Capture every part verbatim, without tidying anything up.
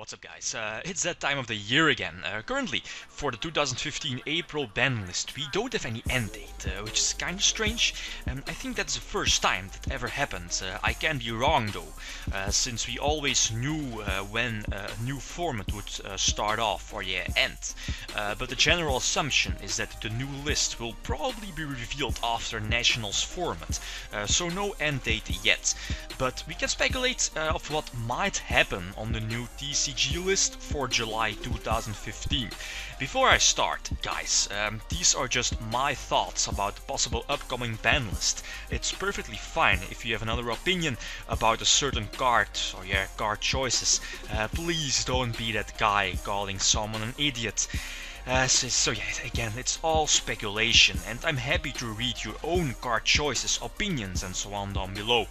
What's up, guys? Uh, it's that time of the year again. Uh, currently, for the two thousand fifteen April ban list, we don't have any end date, uh, which is kind of strange. Um, I think that's the first time that ever happened. Uh, I can be wrong though, uh, since we always knew uh, when uh, a new format would uh, start off or yeah end. Uh, but the general assumption is that the new list will probably be revealed after Nationals format, uh, so no end date yet. But we can speculate uh, of what might happen on the new T C G list for July two thousand fifteen. Before I start, guys, um, these are just my thoughts about the possible upcoming ban list. It's perfectly fine if you have another opinion about a certain card or yeah, card choices. Uh, please don't be that guy calling someone an idiot. Uh, so, so yeah, again, it's all speculation, and I'm happy to read your own card choices, opinions and so on down below.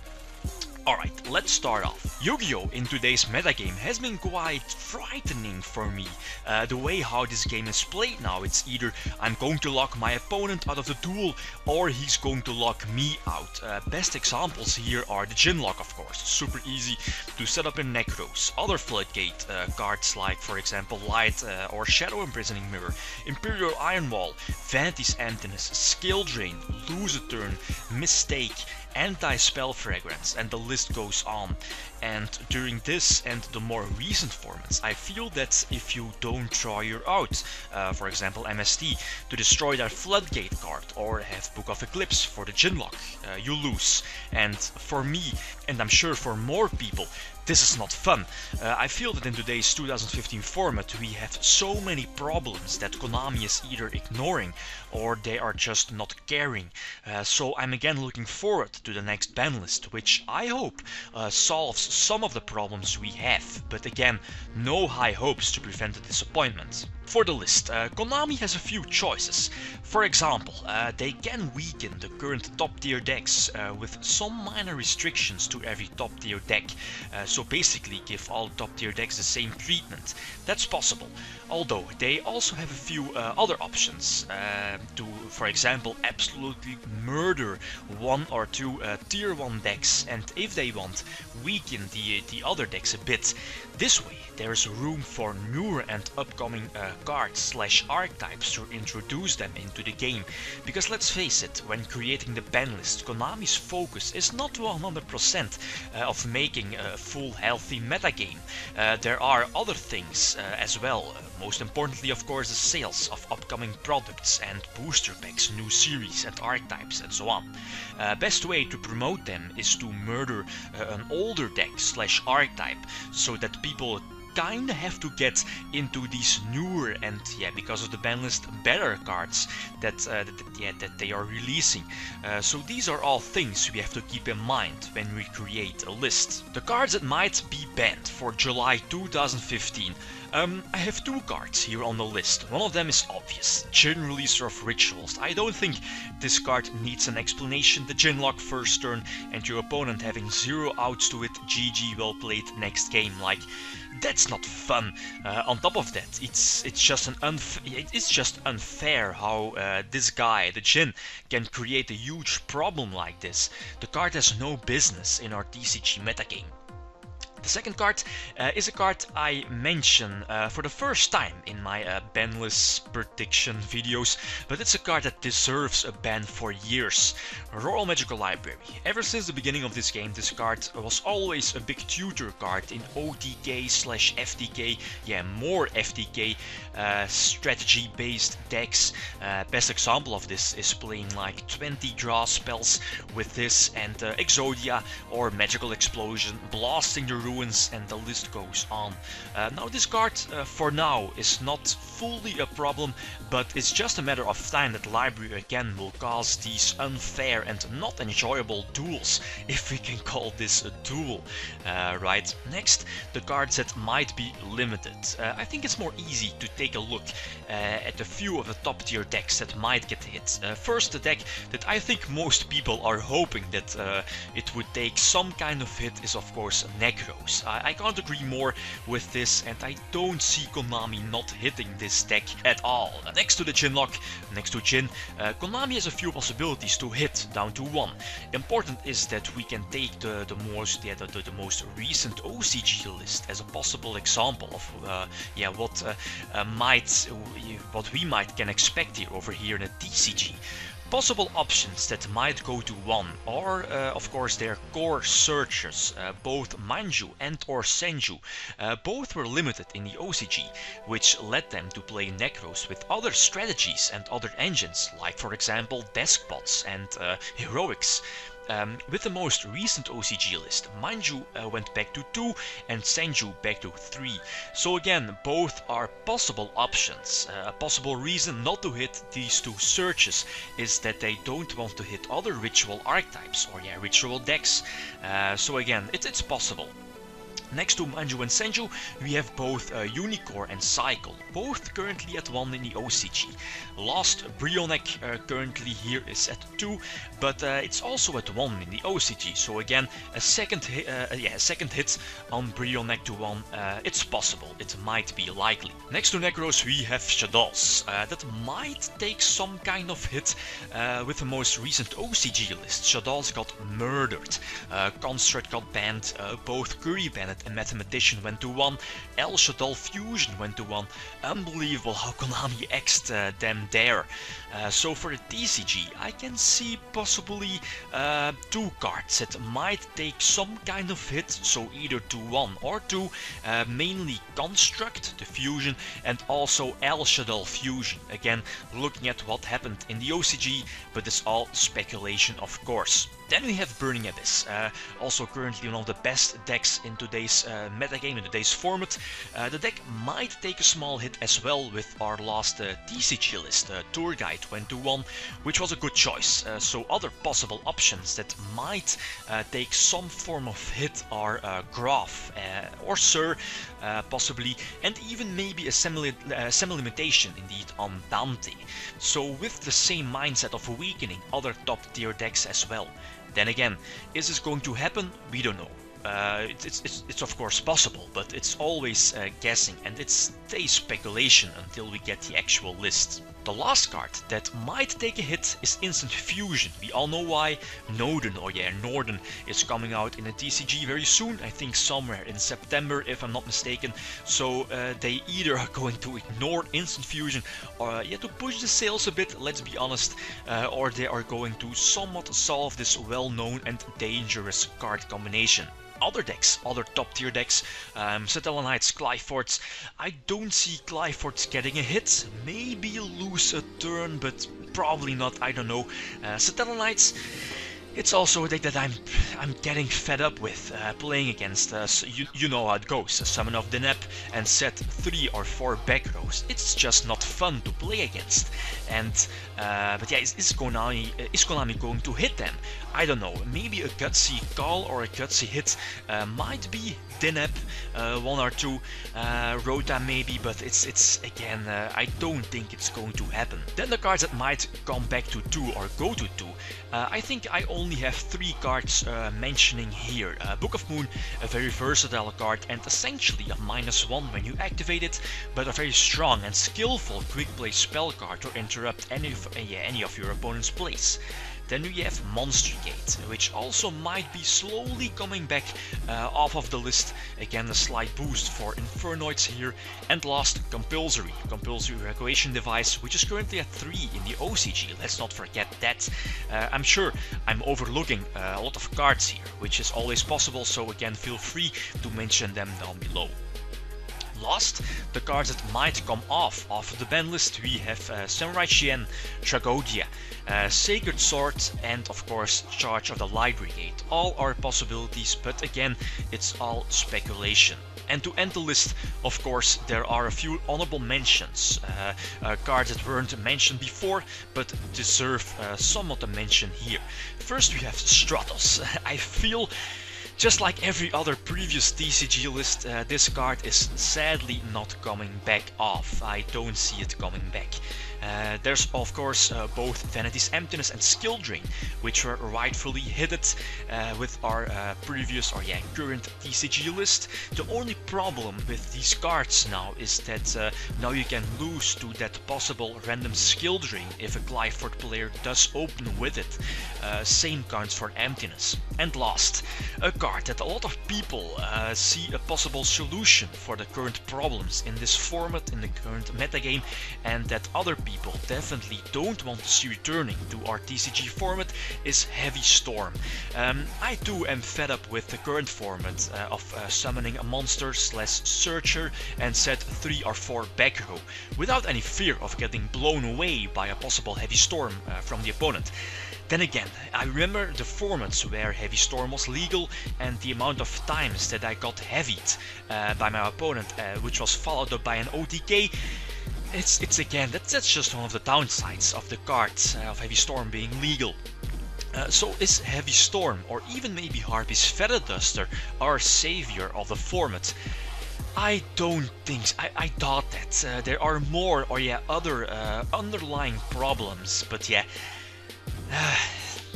Alright, let's start off. Yu-Gi-Oh! In today's metagame has been quite frightening for me. Uh, the way how this game is played now, it's either I'm going to lock my opponent out of the duel or he's going to lock me out. Uh, best examples here are the Djinn lock, of course, super easy to set up in Nekroz. Other Floodgate uh, cards like, for example, Light uh, or Shadow Imprisoning Mirror, Imperial Iron Wall, Vanity's Emptiness, Skill Drain, Lose a Turn, Mistake, Anti-Spell Fragrance, and the list goes on. And during this and the more recent formats, I feel that if you don't draw your out, uh, for example M S T, to destroy their Floodgate card or have Book of Eclipse for the Djinn lock, uh, you lose. And for me, and I'm sure for more people, this is not fun. Uh, I feel that in today's two thousand fifteen format we have so many problems that Konami is either ignoring or they are just not caring. Uh, so I'm again looking forward to the next ban list, which I hope uh, solves some of the problems we have. But again, no high hopes to prevent the disappointment. For the list, uh, Konami has a few choices. For example, uh, they can weaken the current top tier decks uh, with some minor restrictions to every top tier deck. Uh, so So basically give all top tier decks the same treatment. That's possible, although they also have a few uh, other options uh, to, for example, absolutely murder one or two uh, tier one decks and, if they want, weaken the, the other decks a bit. This way there is room for newer and upcoming uh, cards slash archetypes to introduce them into the game, because let's face it, when creating the ban list, Konami's focus is not one hundred percent uh, of making a full healthy metagame. Uh, there are other things uh, as well, uh, most importantly of course the sales of upcoming products and booster packs, new series and archetypes and so on. Uh, best way to promote them is to murder uh, an older deck slash archetype, so that people kinda have to get into these newer and, yeah, because of the ban list, better cards that uh, that, yeah, that they are releasing. Uh, so these are all things we have to keep in mind when we create a list. The cards that might be banned for July two thousand fifteen. Um, I have two cards here on the list. One of them is obvious, Djinn Releaser of Rituals. I don't think this card needs an explanation. The Djinn lock first turn and your opponent having zero outs to it, G G, well played, next game. Like, that's not fun. Uh, on top of that, it's it's just an unf it's just unfair how uh, this guy, the Djinn, can create a huge problem like this. The card has no business in our T C G metagame. The second card uh, is a card I mention uh, for the first time in my uh, ban list prediction videos, but it's a card that deserves a ban for years. Royal Magical Library. Ever since the beginning of this game, this card was always a big tutor card in O T K slash F T K, yeah, more F T K uh, strategy-based decks. Uh, best example of this is playing like twenty draw spells with this and uh, Exodia or Magical Explosion, blasting the room. Ruins, and the list goes on. Uh, now this card uh, for now is not fully a problem, but it's just a matter of time that Library again will cause these unfair and not enjoyable duels, if we can call this a duel. Uh, right, next, the cards that might be limited. Uh, I think it's more easy to take a look uh, at a few of the top tier decks that might get hit. Uh, first, the deck that I think most people are hoping that uh, it would take some kind of hit is of course Nekroz. goes. I, I can't agree more with this, and I don't see Konami not hitting this deck at all. Uh, next to the Djinnlock, next to Djinn, uh, Konami has a few possibilities to hit, down to one. Important is that we can take the, the, most, yeah, the, the, the most recent O C G list as a possible example of uh, yeah, what, uh, uh, might, what we might can expect here over here in a T C G. Possible options that might go to one are, uh, of course, their core searchers, uh, both Manju and or Senju. Uh, both were limited in the O C G, which led them to play Nekroz with other strategies and other engines, like for example Deskbots and uh, Heroics. Um, with the most recent O C G list, Manju uh, went back to two and Senju back to three. So again, both are possible options. Uh, a possible reason not to hit these two searches is that they don't want to hit other ritual archetypes or yeah, ritual decks. Uh, so again, it, it's possible. Next to Manju and Senju, we have both uh, Unicore and Cycle, both currently at one in the O C G. Last, Brionac uh, currently here is at two, but uh, it's also at one in the O C G. So again, a second, uh, yeah, a second hit on Brionac to one, uh, it's possible, it might be likely. Next to Nekroz, we have Shaddolls. Uh, that might take some kind of hit uh, with the most recent O C G list. Shaddolls got murdered, uh, Construct got banned, uh, both Curry banned, and Mathematician went to one, El Shaddoll Fusion went to one. Unbelievable how Konami X'd uh, them there. Uh, so for the T C G, I can see possibly uh, two cards that might take some kind of hit, so either to one or two, uh, mainly Construct, the Fusion, and also El Shaddoll Fusion. Again, looking at what happened in the O C G, but it's all speculation, of course. Then we have Burning Abyss, uh, also currently one of the best decks in today's uh, metagame, in today's format. Uh, the deck might take a small hit as well with our last uh, T C G list, uh, Tour Guide went to one, which was a good choice. Uh, so other possible options that might uh, take some form of hit are uh, Graff uh, or Sir, uh, possibly, and even maybe a semi-limitation uh, indeed on Dante. So with the same mindset of weakening other top-tier decks as well. Then again, is this going to happen? We don't know. Uh, it, it's, it's, it's of course possible, but it's always uh, guessing and it stays speculation until we get the actual list. The last card that might take a hit is Instant Fusion. We all know why. Norden, or yeah, Norden is coming out in a T C G very soon, I think somewhere in September if I'm not mistaken. So uh, they either are going to ignore Instant Fusion or uh, yeah, to push the sales a bit, let's be honest, uh, or they are going to somewhat solve this well-known and dangerous card combination. Other decks, other top-tier decks, um, Senju, Qliphorts. I don't see Qliphorts getting a hit. Maybe lose a turn, but probably not. I don't know. Uh, Senju. It's also a deck that I'm I'm getting fed up with uh, playing against. Uh, so you, you know how it goes. A summon of Dineb and set three or four back rows. It's just not fun to play against. And uh, but yeah, is, is Konami is Konami going to hit them? I don't know. Maybe a gutsy call or a gutsy hit uh, might be Dineb, uh, one or two, uh, Rota maybe. But it's it's again. Uh, I don't think it's going to happen. Then the cards that might come back to two or go to two. Uh, I think I only. Only have three cards uh, mentioning here. Uh, Book of Moon, a very versatile card and essentially a minus one when you activate it, but a very strong and skillful quick play spell card to interrupt any of, uh, yeah, any of your opponent's plays. Then we have Monster Gate, which also might be slowly coming back uh, off of the list. Again, a slight boost for Infernoids here. And last, Compulsory. Compulsory Evacuation Device, which is currently at three in the O C G. Let's not forget that. Uh, I'm sure I'm overlooking uh, a lot of cards here, which is always possible. So again, feel free to mention them down below. Last, the cards that might come off of the ban list, we have uh, Samurai Chien, Tragodia, uh, Sacred Sword, and of course Charge of the Library Gate. All are possibilities, but again, it's all speculation. And to end the list, of course, there are a few honorable mentions, uh, uh, cards that weren't mentioned before, but deserve uh, somewhat a mention here. First we have Stratos. I feel just like every other previous T C G list, uh, this card is sadly not coming back off. I don't see it coming back. Uh, there's of course uh, both Vanity's Emptiness and Skill Drain, which were rightfully hitted uh, with our uh, previous or yeah current T C G list. The only problem with these cards now is that uh, now you can lose to that possible random Skill Drain if a Qliphort player does open with it. Uh, same cards for Emptiness. And last, a card that a lot of people uh, see a possible solution for the current problems in this format, in the current metagame, and that other people definitely don't want to see returning to our T C G format is Heavy Storm. Um, I too am fed up with the current format uh, of uh, summoning a monster slash searcher and set three or four back row without any fear of getting blown away by a possible Heavy Storm uh, from the opponent. Then again, I remember the formats where Heavy Storm was legal and the amount of times that I got heavied uh, by my opponent, uh, which was followed up by an O T K. It's, it's again, that's, that's just one of the downsides of the cards uh, of Heavy Storm being legal. Uh, so is Heavy Storm, or even maybe Harpy's Feather Duster, our savior of the format? I don't think so. I, I doubt that. Uh, there are more or yeah other uh, underlying problems, but yeah. Uh,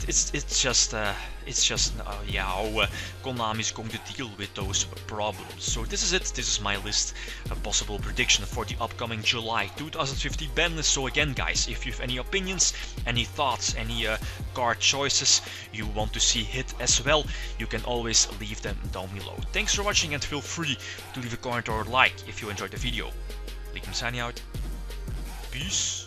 it's it's just uh, it's just uh, yeah how uh, Konami is going to deal with those problems. So this is it. This is my list, a possible prediction for the upcoming July two thousand fifteen ban list. So again, guys, if you have any opinions, any thoughts, any uh, card choices you want to see hit as well, you can always leave them down below. Thanks for watching, and feel free to leave a comment or a like if you enjoyed the video. Likim signing out. Peace.